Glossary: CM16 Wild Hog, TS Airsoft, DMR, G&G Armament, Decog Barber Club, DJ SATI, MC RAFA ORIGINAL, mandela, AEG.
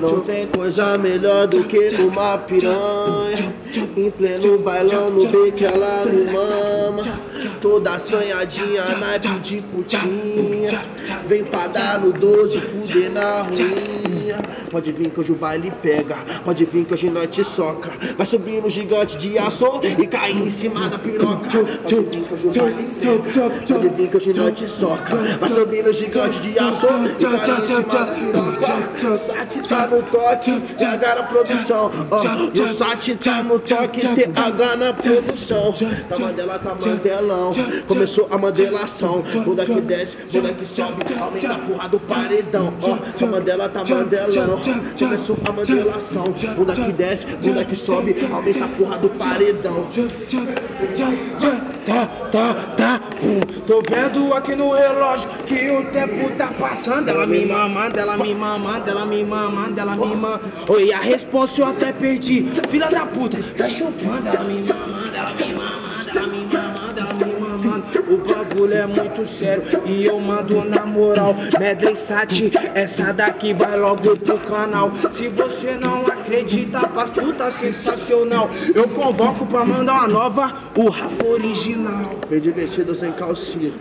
Não tem coisa melhor do que uma piranha em pleno bailão no B que ela me mama. Toda assanhadinha, naipe de putinha, vem pra dar no doze, fuder na ruinha. Pode vir que hoje o baile pega, pode vir que hoje nós te soca. Vai subir no gigante de aço e cair em cima da piroca. Pode vir que hoje o baile pega, pode vir que hoje nós te soca. Vai subir no gigante de aço e cair em cima da piroca. O Sati tá no toque, TH na produção. O Sati tá no toque, TH na produção. Tá mandela, tá mandelão, começou a mandelação. Bunda que desce, bunda que sobe, aumenta a porra do paredão. Tá mandela, tá mandelão, começou a mandelação. Bunda que desce, bunda que sobe, aumenta a porra do paredão. Tá, tô vendo aqui no relógio que o tempo tá passando. Ela me mamando, ela me mamando, ela me mamando, ela me mamando. Oi, a resposta eu até perdi, filha da puta, tá chupando. Ela me mamando, ela me mamando, ela me mamando, ela me mamando. O bagulho é muito sério e eu mando na moral. Medley Sati, essa daqui vai logo pro canal. Se você não acredita, faz puta sensacional. Eu convoco pra mandar uma nova, o Rafa Original. Bem divertido sem calcinha.